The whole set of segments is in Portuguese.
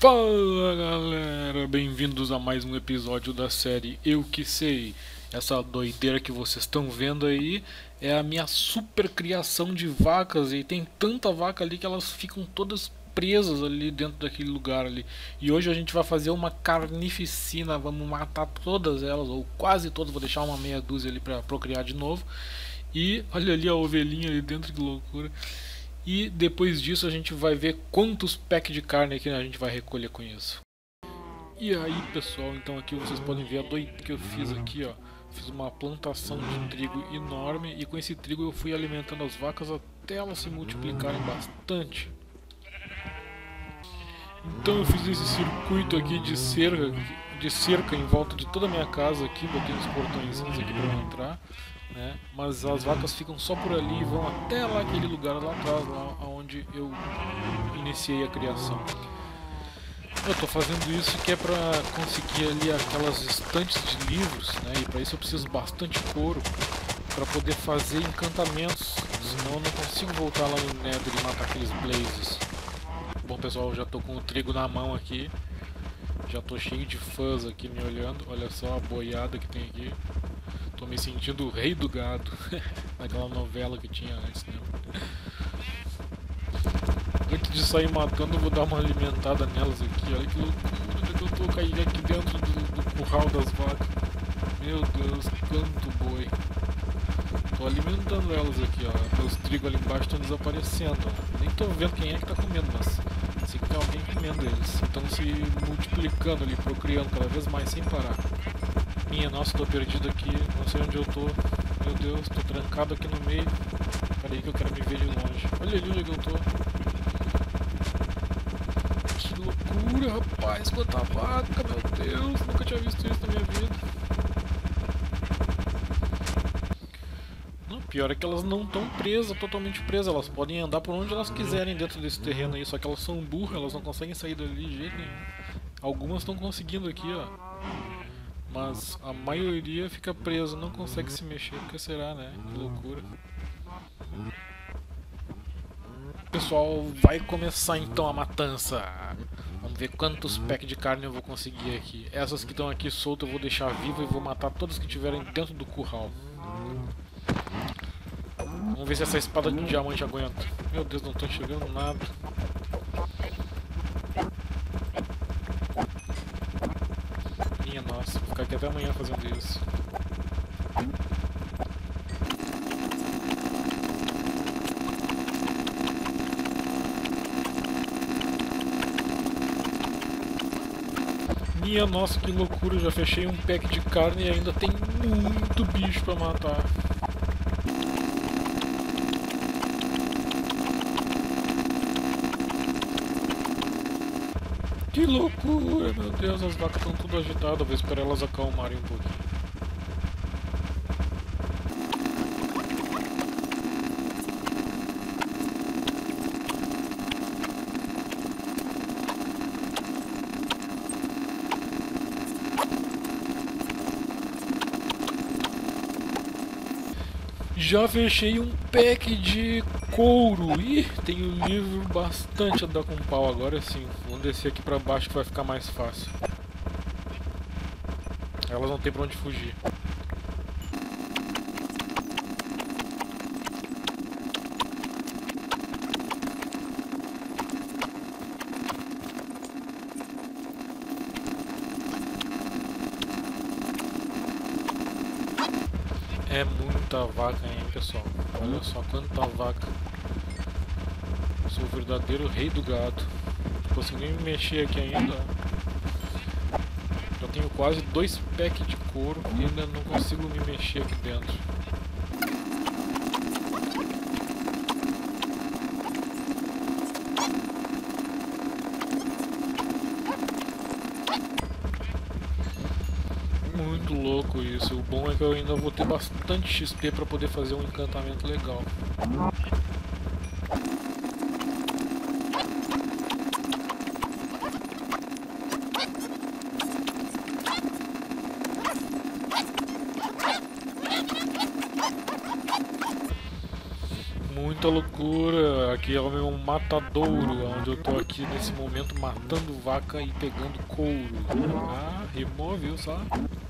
Fala galera, bem-vindos a mais um episódio da série Eu Que Sei. Essa doideira que vocês estão vendo aí é a minha super criação de vacas. E tem tanta vaca ali que elas ficam todas presas ali dentro daquele lugar ali. E hoje a gente vai fazer uma carnificina, vamos matar todas elas, ou quase todas. Vou deixar uma meia dúzia ali para procriar de novo. E olha ali a ovelhinha ali dentro, que loucura. E depois disso a gente vai ver quantos packs de carne que a gente vai recolher com isso. E aí pessoal, então aqui vocês podem ver a doideira que eu fiz aqui, ó. Fiz uma plantação de trigo enorme e com esse trigo eu fui alimentando as vacas até elas se multiplicarem bastante. Então eu fiz esse circuito aqui de cerca em volta de toda a minha casa aqui, botei uns portõezinhos aqui para não entrar, né? Mas as vacas ficam só por ali e vão até lá, aquele lugar lá atrás, lá onde eu iniciei a criação. Eu tô fazendo isso que é para conseguir ali aquelas estantes de livros, né? E para isso eu preciso bastante couro para poder fazer encantamentos, senão eu não consigo voltar lá no Nether e matar aqueles blazes. Bom pessoal, eu já tô com o trigo na mão aqui, já tô cheio de fãs aqui me olhando, olha só a boiada que tem aqui. Tô me sentindo o rei do gado, naquela novela que tinha antes, né? Antes de sair matando, eu vou dar uma alimentada nelas aqui. Olha que loucura que eu tô caindo aqui dentro do curral das vacas. Meu Deus, quanto boi. Tô alimentando elas aqui, ó. Os trigos ali embaixo estão desaparecendo, ó. Nem tô vendo quem é que tá comendo, mas sei que tem alguém comendo eles. Estão se multiplicando ali, procriando cada vez mais sem parar. Minha nossa, tô perdido aqui, não sei onde eu tô. Meu Deus, tô trancado aqui no meio. Peraí que eu quero me ver de longe. Olha ali onde eu tô. Que loucura, rapaz, quanta vaca, meu Deus, nunca tinha visto isso na minha vida. Não, pior é que elas não estão presas, totalmente presas, elas podem andar por onde elas quiserem dentro desse terreno aí, só que elas são burras, elas não conseguem sair dali de jeito nenhum. Algumas estão conseguindo aqui, ó. Mas a maioria fica presa, não consegue se mexer, porque será, né? Que loucura. Pessoal, vai começar então a matança. Vamos ver quantos packs de carne eu vou conseguir aqui. Essas que estão aqui soltas eu vou deixar viva e vou matar todas que tiverem dentro do curral. Vamos ver se essa espada de diamante aguenta. Meu Deus, não tô enxergando nada. Nossa, vou ficar aqui até amanhã fazendo isso. Minha nossa, que loucura, eu já fechei um pack de carne e ainda tem muito bicho pra matar. Que loucura, meu Deus, as vacas estão tudo agitadas, vou esperar elas acalmarem um pouquinho. Já fechei um pack de couro. Ih, tem um livro bastante a dar com pau agora sim. Vamos descer aqui pra baixo que vai ficar mais fácil. Elas não tem pra onde fugir. É muita vaca, hein, pessoal. Olha só quanta vaca. Eu sou o verdadeiro rei do gado. Não consegui me mexer aqui ainda. Já tenho quase 2 packs de couro e ainda não consigo me mexer aqui dentro. Muito louco isso. O bom é que eu ainda vou ter bastante XP para poder fazer um encantamento legal. muita loucura. Aqui é um matadouro, onde eu tô aqui nesse momento matando vaca e pegando couro. Ah, rimou, viu só?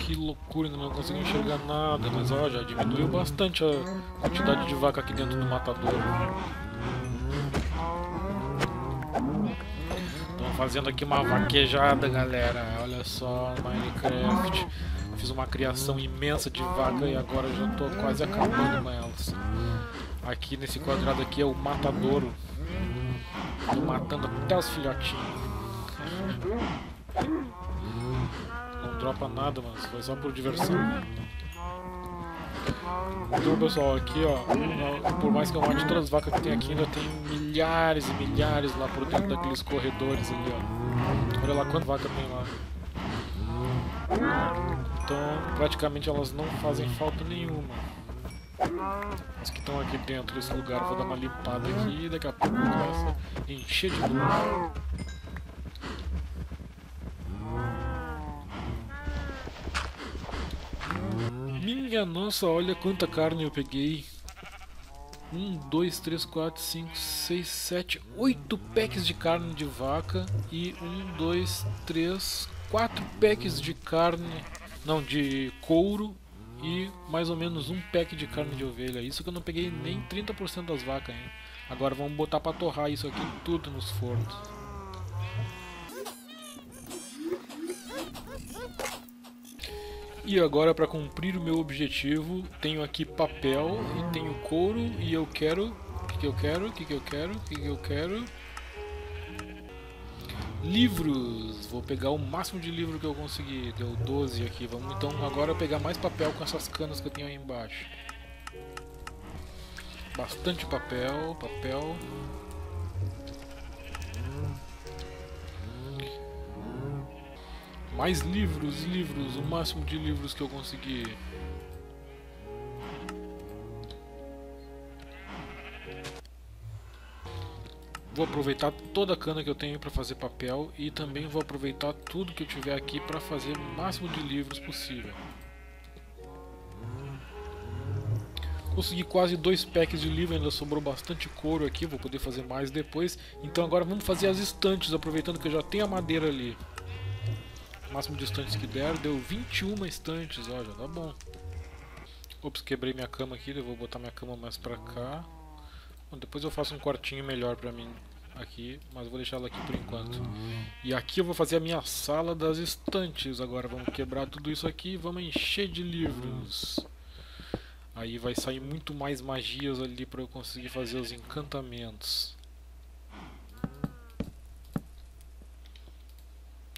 Que loucura, ainda não consigo enxergar nada, mas ó, já diminuiu bastante a quantidade de vaca aqui dentro do matadouro. Estão fazendo aqui uma vaquejada, galera, olha só, Minecraft. Fiz uma criação imensa de vaca e agora já estou quase acabando com elas. Aqui nesse quadrado aqui é o matadouro. Estou matando até os filhotinhos. Não dropa nada, mas foi só por diversão. Então, pessoal, aqui ó, por mais que eu mate todas as vacas que tem aqui, ainda tem milhares e milhares lá por dentro daqueles corredores ali, ó. Olha lá quanta vaca tem lá. Então, praticamente elas não fazem falta nenhuma. As que estão aqui dentro desse lugar, vou dar uma limpada aqui e daqui a pouco começa a encher de luz. Minha nossa, olha quanta carne eu peguei. 1, 2, 3, 4, 5, 6, 7, 8 packs de carne de vaca e 1, 2, 3, 4 packs de carne, não, de couro e mais ou menos um pack de carne de ovelha. Isso que eu não peguei nem 30% das vacas, hein? Agora vamos botar pra torrar isso aqui tudo nos fornos. E agora, para cumprir o meu objetivo, tenho aqui papel e tenho couro e eu quero... O que eu quero? Livros! Vou pegar o máximo de livro que eu conseguir. Deu 12 aqui. Vamos então agora pegar mais papel com essas canas que eu tenho aí embaixo. Bastante papel, papel. Mais livros, livros. O máximo de livros que eu conseguir. Vou aproveitar toda a cana que eu tenho para fazer papel e também vou aproveitar tudo que eu tiver aqui para fazer o máximo de livros possível. Consegui quase 2 packs de livro, ainda sobrou bastante couro aqui, vou poder fazer mais depois. Então agora vamos fazer as estantes, aproveitando que eu já tenho a madeira ali. O máximo de estantes que der, deu 21 estantes, ó, já tá bom. Ops, quebrei minha cama aqui, eu vou botar minha cama mais para cá. Bom, depois eu faço um quartinho melhor pra mim aqui, mas vou deixar ela aqui por enquanto. E aqui eu vou fazer a minha sala das estantes. Agora vamos quebrar tudo isso aqui e vamos encher de livros. Aí vai sair muito mais magias ali pra eu conseguir fazer os encantamentos.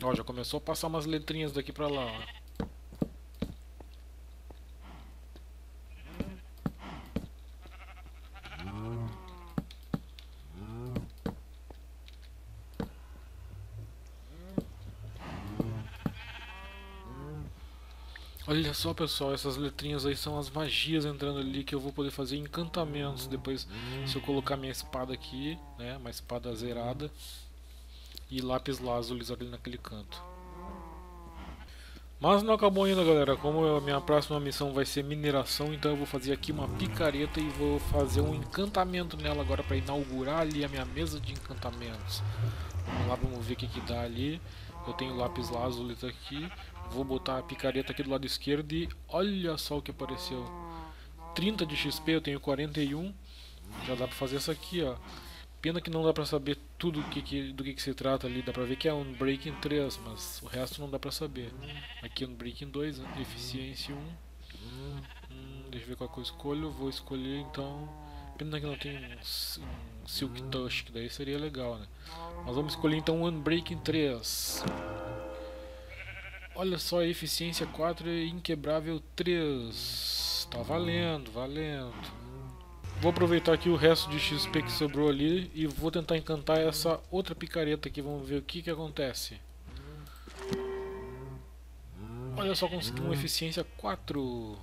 Ó, já começou a passar umas letrinhas daqui pra lá, ó. Olha só, pessoal, essas letrinhas aí são as magias entrando ali que eu vou poder fazer encantamentos depois, se eu colocar minha espada aqui, né, uma espada zerada e lápis lazuli ali naquele canto. Mas não acabou ainda, galera. Como a minha próxima missão vai ser mineração, então eu vou fazer aqui uma picareta e vou fazer um encantamento nela agora para inaugurar ali a minha mesa de encantamentos. Vamos lá, vamos ver o que dá ali. Eu tenho lápis lazuli aqui. Vou botar a picareta aqui do lado esquerdo e olha só o que apareceu. 30 de XP, eu tenho 41. Já dá pra fazer isso aqui, ó. Pena que não dá pra saber tudo do que se trata ali. Dá pra ver que é Unbreaking 3, mas o resto não dá pra saber. Aqui é Unbreaking 2, Eficiência 1. Deixa eu ver qual que eu escolho. Vou escolher então... Pena que não tem um Silk Touch, que daí seria legal, né? Mas vamos escolher então Unbreaking 3. Olha só, eficiência 4 e inquebrável 3. Tá valendo, valendo. Vou aproveitar aqui o resto de XP que sobrou ali e vou tentar encantar essa outra picareta aqui. Vamos ver o que que acontece. Olha só, consegui uma eficiência 4.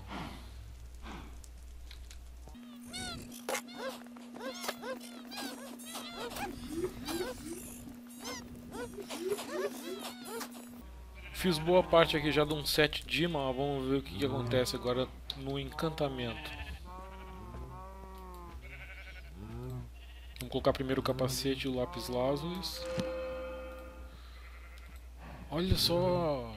Fiz boa parte aqui já de um 7 de imã. Vamos ver o que que acontece agora no encantamento. Vamos colocar primeiro o capacete e o lápis lazuli. Olha só!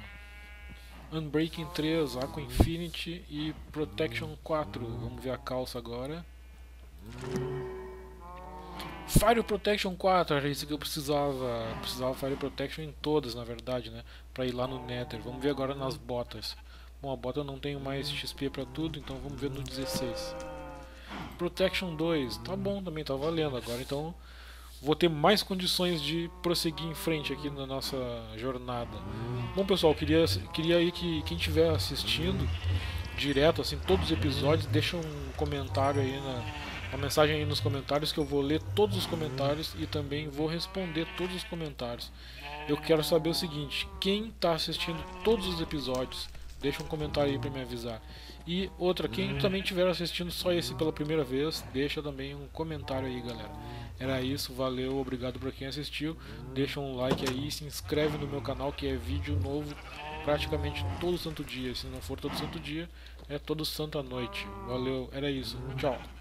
Unbreaking 3, Aqua Infinity e Protection 4. Vamos ver a calça agora. Fire Protection 4, era isso que eu precisava. Precisava Fire Protection em todas, na verdade, né? Pra ir lá no Nether. Vamos ver agora nas botas. Bom, a bota eu não tenho mais XP pra tudo, então vamos ver no 16. Protection 2, tá bom também, tá valendo agora, então vou ter mais condições de prosseguir em frente aqui na nossa jornada. Bom pessoal, queria aí que quem estiver assistindo direto, assim, todos os episódios, deixa um comentário aí, uma mensagem aí nos comentários, que eu vou ler todos os comentários e também vou responder todos os comentários. Eu quero saber o seguinte, quem tá assistindo todos os episódios, deixa um comentário aí pra me avisar. E outra, quem também estiver assistindo só esse pela primeira vez, deixa também um comentário aí, galera. Era isso, valeu, obrigado pra quem assistiu. Deixa um like aí, se inscreve no meu canal, que é vídeo novo praticamente todo santo dia. Se não for todo santo dia, é todo santo à noite. Valeu, era isso, tchau.